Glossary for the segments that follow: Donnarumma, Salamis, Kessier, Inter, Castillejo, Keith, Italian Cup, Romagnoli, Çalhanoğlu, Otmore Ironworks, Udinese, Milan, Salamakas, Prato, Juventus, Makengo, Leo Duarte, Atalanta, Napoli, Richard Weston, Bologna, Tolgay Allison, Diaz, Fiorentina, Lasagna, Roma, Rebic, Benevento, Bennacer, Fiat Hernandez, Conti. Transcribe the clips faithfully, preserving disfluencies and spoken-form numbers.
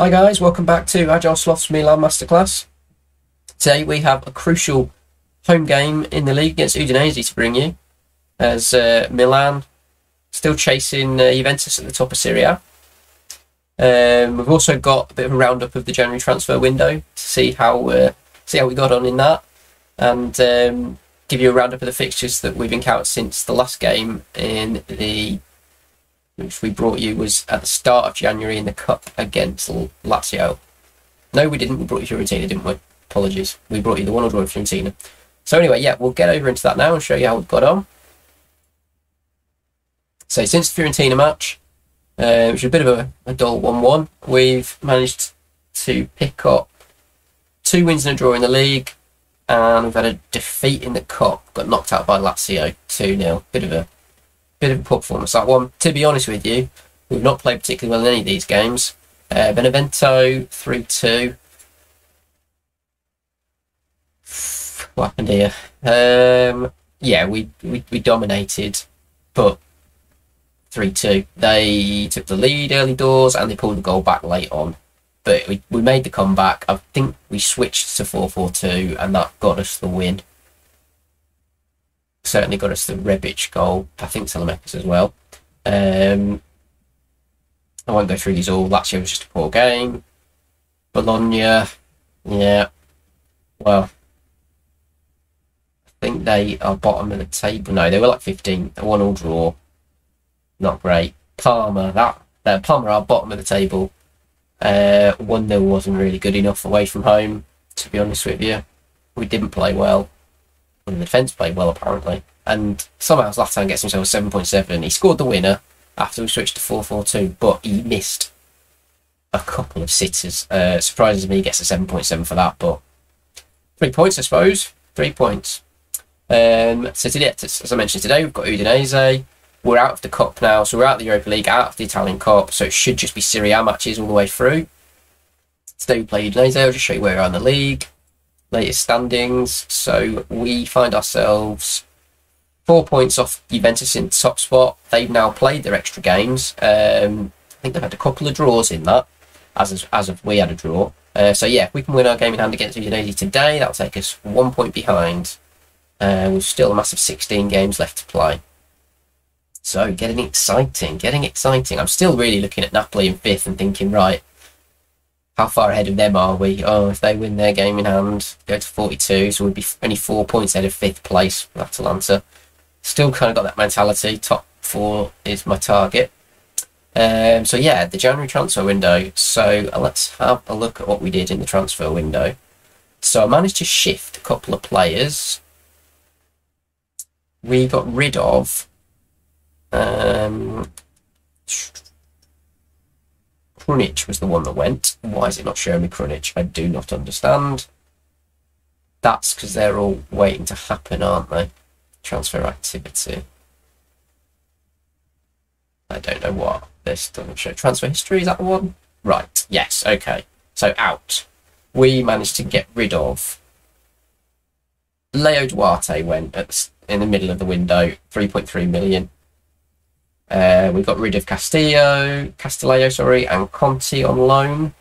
Hi guys, welcome back to Agile Sloth's Milan Masterclass. Today we have a crucial home game in the league against Udinese to bring you, as uh, Milan still chasing uh, Juventus at the top of Serie A. Um, we've also got a bit of a roundup of the January transfer window to see how uh, see how we got on in that, and um, give you a roundup of the fixtures that we've encountered since the last game in the. Which we brought you was at the start of January in the Cup against Lazio. No, we didn't. We brought you Fiorentina, didn't we? Apologies. We brought you the one-all draw with Fiorentina. So anyway, yeah, we'll get over into that now and show you how we've got on. So since the Fiorentina match, uh, which was a bit of a, a dull one one, we've managed to pick up two wins and a draw in the league, and we've had a defeat in the Cup. Got knocked out by Lazio two nil. Bit of a Bit of a poor performance, that one. To be honest with you, we've not played particularly well in any of these games. Uh, Benevento three two. What happened here? Um, yeah, we, we we dominated, but three two. They took the lead early doors and they pulled the goal back late on. But we, we made the comeback. I think we switched to four four two and that got us the win. Certainly got us the Rebic goal. I think Salamis as well. Um, I won't go through these all. Lazio was just a poor game. Bologna, yeah. Well, I think they are bottom of the table. No, they were like fifteen. A one-all draw. Not great. Parma, that uh, Parma are bottom of the table. Uh, one nil wasn't really good enough away from home. To be honest with you, we didn't play well. And the defence played well, apparently. And somehow Zlatan gets himself a seven point seven. He scored the winner after we switched to four four two, but he missed a couple of sitters. Uh, surprises me, he gets a seven point seven for that, but three points, I suppose. Three points. Um, so, today, as I mentioned today, we've got Udinese. We're out of the Cup now, so we're out of the Europa League, out of the Italian Cup, so it should just be Serie A matches all the way through. Today we play Udinese. I'll just show you where we are in the league. Latest standings. So we find ourselves four points off Juventus in top spot. They've now played their extra games. Um, I think they've had a couple of draws in that, as of, as of we had a draw. Uh, so yeah, if we can win our game in hand against Udinese today, that'll take us one point behind. Uh, we've still a massive sixteen games left to play. So getting exciting, getting exciting. I'm still really looking at Napoli in fifth and thinking, right, how far ahead of them are we? Oh, if they win their game in hand, go to forty-two, so we'd be only four points ahead of fifth place with Atalanta. Still kind of got that mentality. Top four is my target. Um, so yeah, the January transfer window. So let's have a look at what we did in the transfer window. So I managed to shift a couple of players. We got rid of Um, Krunic was the one that went. Why is it not showing me Krunic? I do not understand. That's because they're all waiting to happen, aren't they? Transfer activity. I don't know what. This doesn't show. Transfer history, is that the one? Right, yes, okay. So out. We managed to get rid of Leo Duarte went at, in the middle of the window, three point three million. Uh, we got rid of Castillo, Castillejo, sorry, and Conti on loan,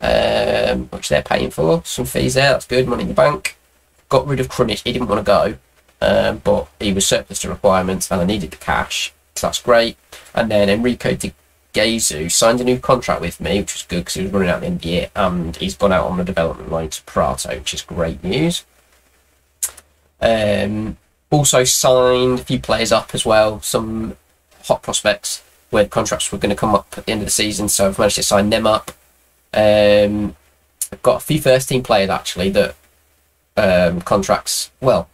um, which they're paying for. Some fees there, that's good, money in the bank. Got rid of Krunic, he didn't want to go, um, but he was surplus to requirements and I needed the cash, so that's great. And then Enrico De Gesu signed a new contract with me, which was good because he was running out at the end of the year, and he's gone out on a development loan to Prato, which is great news. Um, also signed a few players up as well, some hot prospects where contracts were going to come up at the end of the season, so I've managed to sign them up. Um, I've got a few first team players actually that um, contracts, well,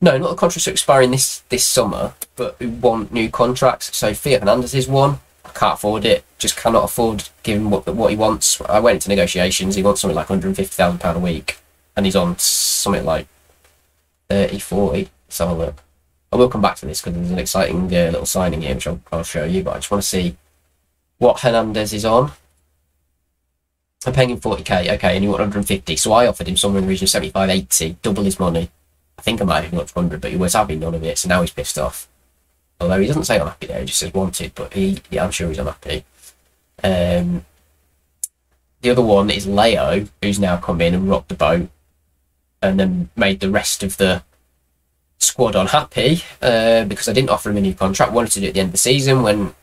no, not the contracts are expiring this, this summer, but who want new contracts. So Fiat Hernandez is one. I can't afford it, just cannot afford giving what, what he wants. I went into negotiations, he wants something like a hundred and fifty thousand pounds a week, and he's on something like thirty, forty. Let's have a look. I will come back to this because there's an exciting uh, little signing here, which I'll, I'll show you, but I just want to see what Hernandez is on. I'm paying him forty K, okay, and you want a hundred and fifty, so I offered him somewhere in the region of seventy-five, eighty, double his money. I think I might have got a hundred, but he was having none of it, so now he's pissed off. Although he doesn't say unhappy there, he just says wanted, but he, yeah, I'm sure he's unhappy. Um, The other one is Leo, who's now come in and rocked the boat and then made the rest of the squad unhappy, uh, because I didn't offer him a new contract. Wanted to do it at the end of the season when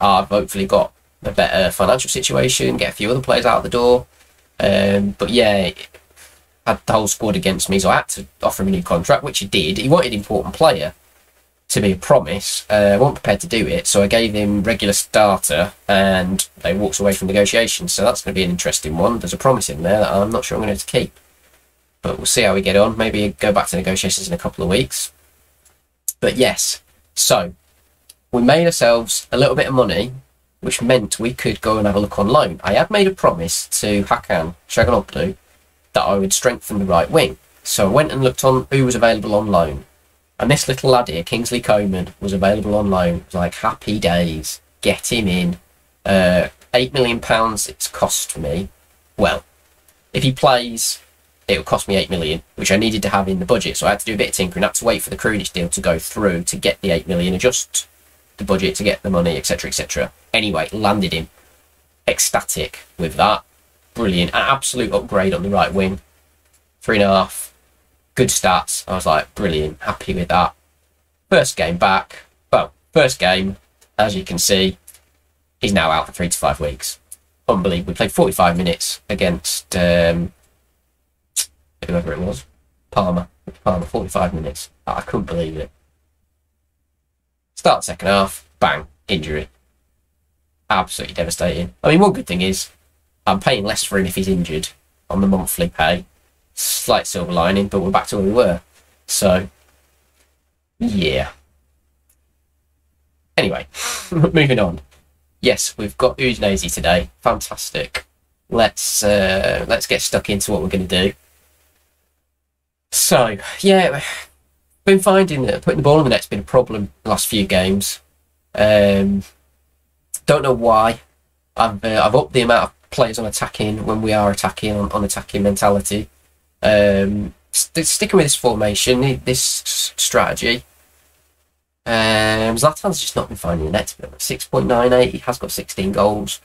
I've hopefully got a better financial situation, get a few other players out of the door. Um, but yeah, had the whole squad against me, so I had to offer him a new contract, which he did. He wanted an important player to be a promise. Uh, I wasn't prepared to do it, so I gave him regular starter, and they walked away from negotiations. So that's going to be an interesting one. There's a promise in there that I'm not sure I'm going to, to keep. But we'll see how we get on. Maybe go back to negotiations in a couple of weeks. But yes, so we made ourselves a little bit of money, which meant we could go and have a look on loan. I had made a promise to Hakan Çalhanoğlu that I would strengthen the right wing. So I went and looked on who was available on loan. And this little lad here, Kingsley Coman, was available on loan. It was like, happy days. Get him in. Uh, eight million pounds it's cost me. Well, if he plays, it'll cost me eight million pounds, which I needed to have in the budget. So I had to do a bit of tinkering. I had to wait for the Krunic deal to go through to get the eight million pounds, adjust the budget to get the money, et cetera, et cetera. Anyway, landed him. Ecstatic with that. Brilliant. An absolute upgrade on the right wing. Three and a half. Good stats. I was like, brilliant, happy with that. First game back. Well, first game, as you can see, he's now out for three to five weeks. Unbelievable. We played forty-five minutes against um, whoever it was. Parma. Parma, forty-five minutes. I couldn't believe it. Start second half. Bang. Injury. Absolutely devastating. I mean, one good thing is I'm paying less for him if he's injured on the monthly pay. Slight silver lining, but we're back to where we were. So, yeah. Anyway, moving on. Yes, we've got Udinese today. Fantastic. Let's uh, let's get stuck into what we're going to do. So, yeah, been finding that putting the ball in the net's been a problem the last few games. Um, don't know why. I've uh, I've upped the amount of players on attacking when we are attacking on, on attacking mentality. Um, st sticking with this formation, this strategy, um, Zlatan's just not been finding the net. six point nine eight, he has got sixteen goals.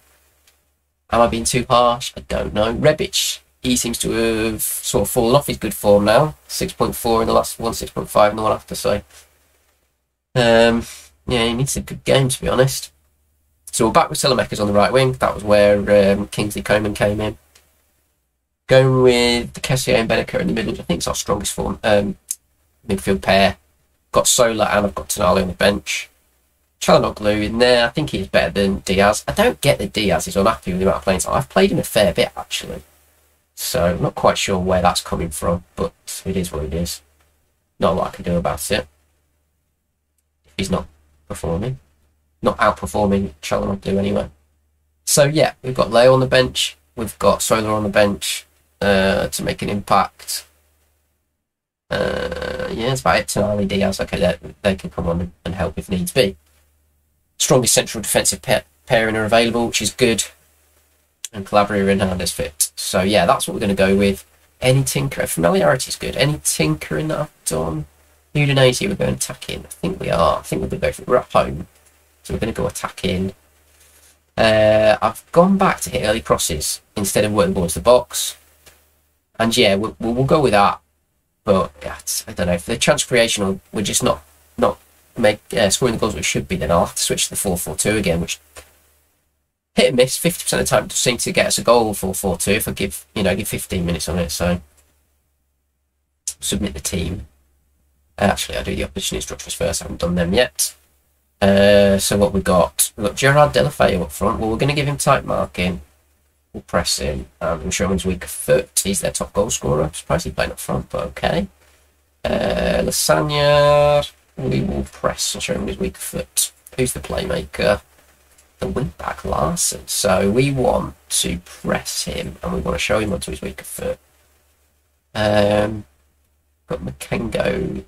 Am I being too harsh? I don't know. Rebic, he seems to have sort of fallen off his good form now. six point four in the last one, six point five in the one after, so. Um, yeah, he needs a good game, to be honest. So we're back with Selamekas on the right wing. That was where um, Kingsley Coman came in. Going with the Kessier and Bennacer in the middle, which I think is our strongest form um, midfield pair. Got Sola and I've got Tonali on the bench. Çalhanoğlu in there. I think he's better than Diaz. I don't get that Diaz is unhappy with the amount of playing time. I've played him a fair bit, actually. So I'm not quite sure where that's coming from, but it is what it is. Not a lot I can do about it. He's not performing. Not outperforming Çalhanoğlu anyway. So yeah, we've got Leo on the bench. We've got Sola on the bench. Uh, to make an impact. Uh, yeah, that's about it. Tonali, Diaz, okay, they, they can come on and help if needs be. Strongest central defensive pa pairing are available, which is good. And Calabria and Hernandez fit. So yeah, that's what we're going to go with. Any tinker, familiarity is good. Any tinkering that I've done? Udinese, we're going attacking. I think we are. I think we're going to go for it. We're at home, so we're going to go attacking. Uh, I've gone back to hit early crosses instead of working towards the box. And yeah, we'll, we'll go with that, but I don't know, if the chance creation, we're just not not make uh, scoring the goals we should be, then I'll have to switch to the four four two again, which hit and miss fifty percent of the time seems to get us a goal four four two if I give, you know, give fifteen minutes on it, so submit the team. Uh, actually, I'll do the opposition instructions first, I haven't done them yet. Uh, so what we got, we've got Gerard Deulofeu up front. Well, we're going to give him tight marking. We'll press him. Um, I'm sure he's weak of foot. He's their top goal scorer. I'm surprised he's playing up front, but okay. Uh, Lasagna. We will press. I'm sure him he's weak of foot. Who's the playmaker? The wing-back Larson. So we want to press him, and we want to show him onto his weak of foot. Um, got Makengo.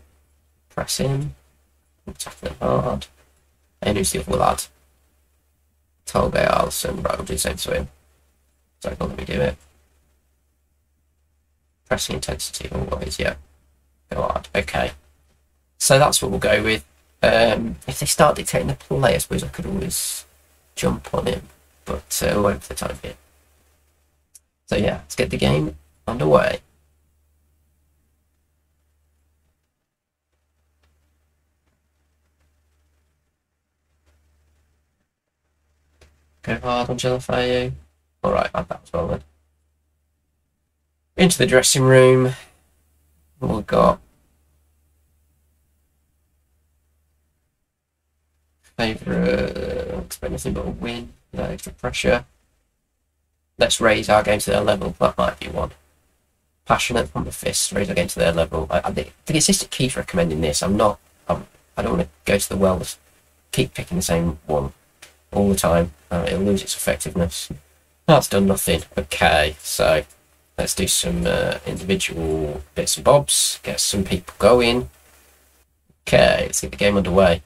Press him. We'll tackle him hard. And who's the other lad? Tolgay Allison. Right, we'll do the same to him. So I thought, let me do it. Pressing intensity always, yeah. Go hard. Okay. So that's what we'll go with. Um, if they start dictating the play, I suppose I could always jump on him. But uh, I won't for the time being. So yeah, let's get the game underway. Go hard on Deulofeu. Alright, I had that as well then. Into the dressing room. What we've got. Favourite. I don't expect nothing but a win. No extra pressure. Let's raise our game to their level. That might be one. Passionate from the fist. Raise our game to their level. I, I think the assistant keeps recommending this. I'm not. I'm, I don't want to go to the well. Keep picking the same one all the time. Uh, it'll lose its effectiveness. That's done nothing. Okay, so let's do some uh, individual bits and bobs. Get some people going. Okay, let's get the game underway.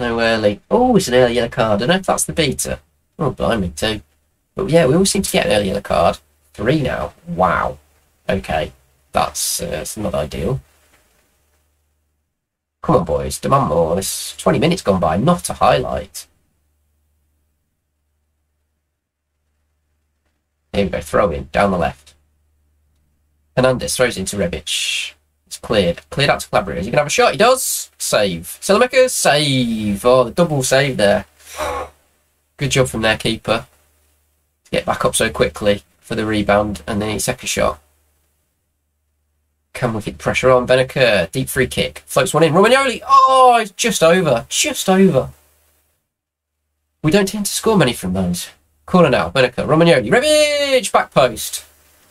No early. Oh, it's an early yellow card. I don't know if that's the beta. Oh, blimey, too. But yeah, we all seem to get an early yellow card. Three now. Wow. Okay, that's, uh, that's not ideal. Come on, boys. Demand more. This twenty minutes gone by. Not a highlight. Here we go. Throw in. Down the left. Hernandez throws into Rebic. It's cleared. Cleared out to Calabria. Is he going to have a shot? He does. Save. Selemaker. Save. Oh, the double save there. Good job from their keeper. To get back up so quickly for the rebound and the second shot. Can we get pressure on Bennacer? Deep free kick. Floats one in. Romagnoli. Oh, it's just over. Just over. We don't tend to score many from those. Corner now. Bennacer. Romagnoli. Rebic. Back post.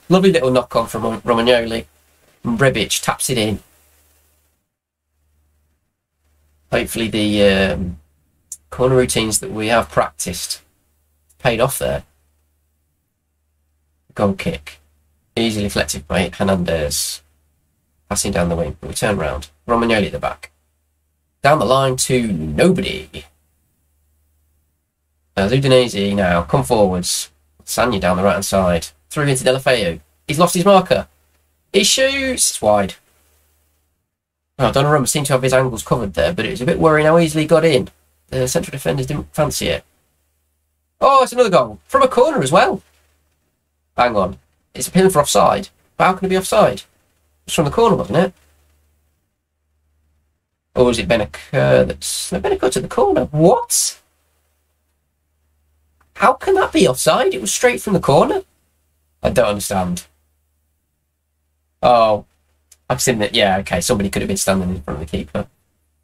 Lovely little knock on from Romagnoli. And Rebic taps it in. Hopefully the um, corner routines that we have practiced paid off there. Goal kick. Easily deflected by Hernandez. Passing down the wing, but we turn round. Romagnoli at the back. Down the line to nobody. As Udinese now come forwards. Sanya down the right hand side. Through into Deulofeu. He's lost his marker. He shoots. It's wide. Oh, Donnarumma seemed to have his angles covered there, but it was a bit worrying how easily he got in. The central defenders didn't fancy it. Oh, it's another goal. From a corner as well. Hang on. It's appealing for offside. But how can it be offside? It's from the corner, wasn't it? Or is it Bennacer that's... No, Bennacer to the corner. What? How can that be offside? It was straight from the corner? I don't understand. Oh, I've seen that. Yeah, okay, somebody could have been standing in front of the keeper.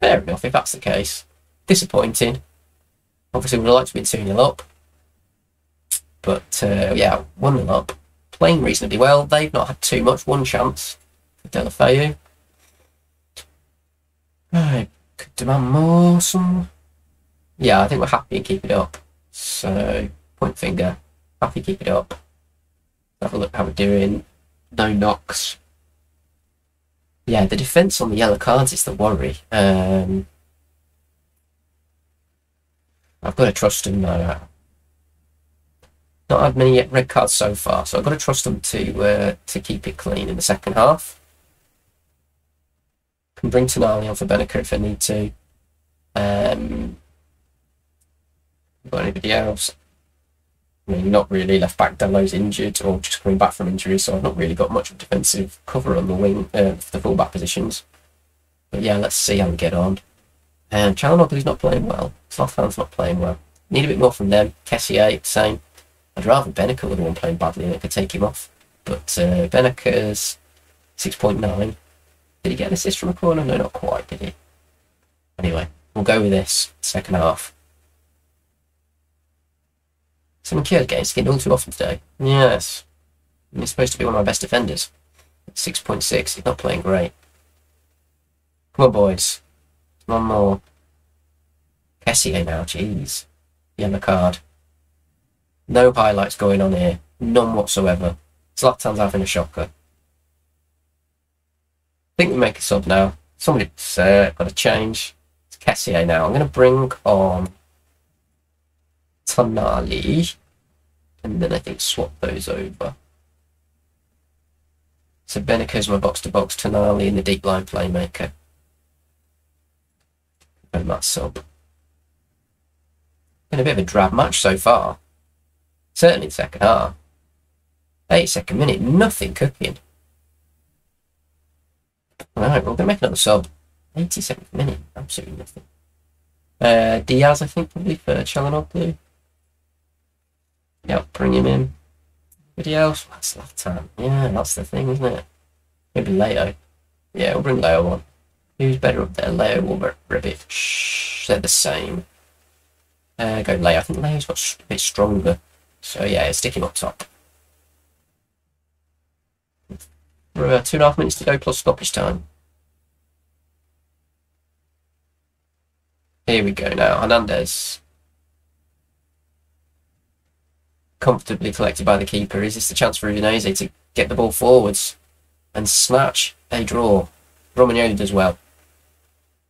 Fair enough, if that's the case. Disappointing. Obviously, we'd like to be two nil up. But, uh, yeah, one nil up. Playing reasonably well. They've not had too much. One chance. Deulofeu. I could demand more. Some, yeah, I think we're happy and keep it up. So point finger, happy keep it up. Have a look how we're doing. No knocks. Yeah, the defence on the yellow cards is the worry. Um, I've got to trust them. Uh, not had many yet red cards so far, so I've got to trust them to uh, to keep it clean in the second half. Can bring Tonali on for Bennacer if I need to. Um, got anybody else? I mean, not really. Left back Delo's injured or just coming back from injury, so I've not really got much of defensive cover on the wing uh, for the full back positions. But yeah, let's see how we get on. Um, Çalhanoğlu's not playing well. Zlatan's not playing well. Need a bit more from them. Kessier, same. I'd rather Bennacer would have been playing badly and I could take him off. But uh, Bennacer's six point nine. Did he get an assist from a corner? No, not quite, did he? Anyway, we'll go with this second half. Some cured getting skinned all too often today. Yes. And he's supposed to be one of my best defenders. six point six. He's not playing great. Come on, boys. One more. Kessier now. Jeez. Yellow card. No highlights going on here. None whatsoever. Zlatan's having a shocker. I think we make a sub now. Somebody's uh, got to change. It's Kessier now. I'm going to bring on Tonali. And then I think swap those over. So Bennacer's my box-to-box. Tonali in the deep line playmaker. And that sub. Been a bit of a drab match so far. Certainly the second half. eighty-second minute, nothing cooking. Alright, we're going to make another sub. eighty-seventh minute, absolutely nothing. Uh, Diaz, I think, probably for Çalhanoğlu. Yep, bring him in. Anybody else? That's Zlatan. Yeah, that's the thing, isn't it? Maybe Leo. Yeah, we'll bring Leo on. Who's better up there? Leo or Rebic? They're the same. Uh, go Leo. I think Leo's got a bit stronger. So yeah, stick him up top. We're about two and a half minutes to go plus stoppage time. Here we go now. Hernandez. Comfortably collected by the keeper. Is this the chance for Udinese to get the ball forwards and snatch a draw? Romagnoli does well.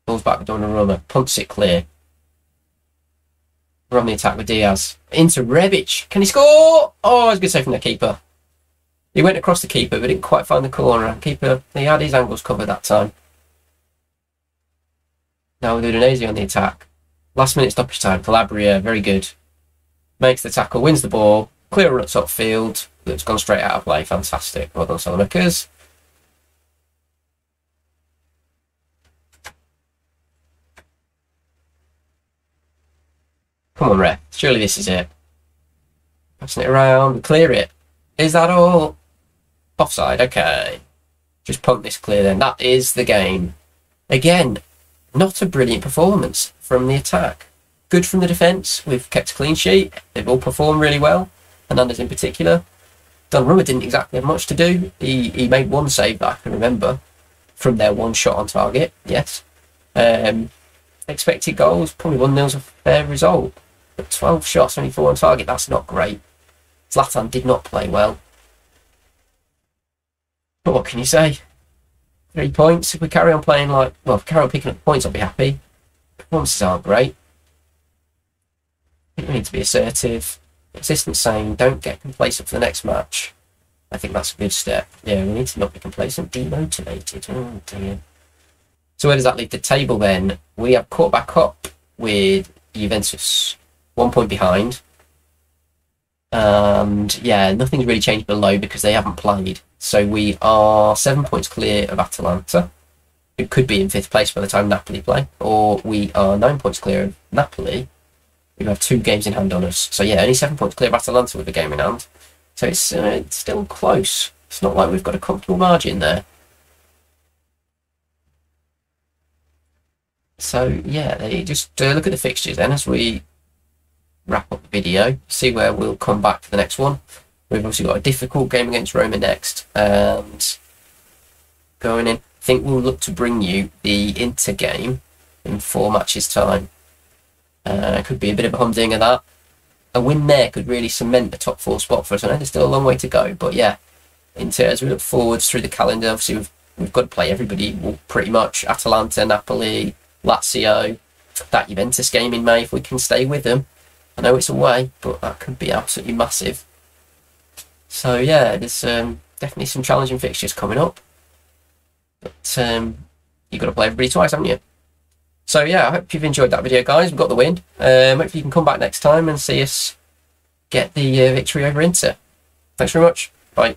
Ball's back with Donnarumma. Punts it clear. We're on the attack with Diaz. Into Rebic. Can he score? Oh, it's a good save from the keeper. He went across the keeper but didn't quite find the corner. Keeper, he had his angles covered that time. Now with Udinese on the attack. Last minute stoppage time. Calabria, very good. Makes the tackle, wins the ball, clear runs upfield, that's gone straight out of play. Fantastic. Well done, Salamakas. Come on, ref. Surely this is it. Passing it around, clear it. Is that all? Offside, okay. Just punt this clear then. That is the game. Again, not a brilliant performance from the attack. Good from the defence. We've kept a clean sheet. They've all performed really well. Hernandez in particular. Donnarumma didn't exactly have much to do. He he made one save that I can remember from their one shot on target. Yes. Um, expected goals. Probably one nil is a fair result. But twelve shots, only four on target. That's not great. Zlatan did not play well. But what can you say? Three points. If we carry on playing like... Well, if we carry on picking up points, I'll be happy. Performances aren't great. I think we need to be assertive. Assistant saying don't get complacent for the next match. I think that's a good step. Yeah, we need to not be complacent. Demotivated. Oh dear. So where does that leave the table then? We have caught back up with Juventus. One point behind. And yeah, nothing's really changed below because they haven't played. So we are seven points clear of Atalanta. It could be in fifth place by the time Napoli play. Or we are nine points clear of Napoli. We have two games in hand on us. So yeah, only seven points clear of Atalanta with a game in hand. So it's, uh, it's still close. It's not like we've got a comfortable margin there. So yeah, they just uh, look at the fixtures then as we wrap up the video. See where we'll come back for the next one. We've obviously got a difficult game against Roma next. And going in, I think we'll look to bring you the Inter game in four matches time. Uh, could be a bit of a humdinger that. A win there could really cement the top four spot for us. I know there's still a long way to go, but yeah. In terms, we look forwards through the calendar. Obviously, we've, we've got to play everybody well, pretty much. Atalanta, Napoli, Lazio, that Juventus game in May if we can stay with them. I know it's away, but that could be absolutely massive. So yeah, there's um, definitely some challenging fixtures coming up. But um, you've got to play everybody twice, haven't you? So yeah, I hope you've enjoyed that video, guys. We've got the win. Um, hopefully you can come back next time and see us get the uh, victory over Inter. Thanks very much. Bye.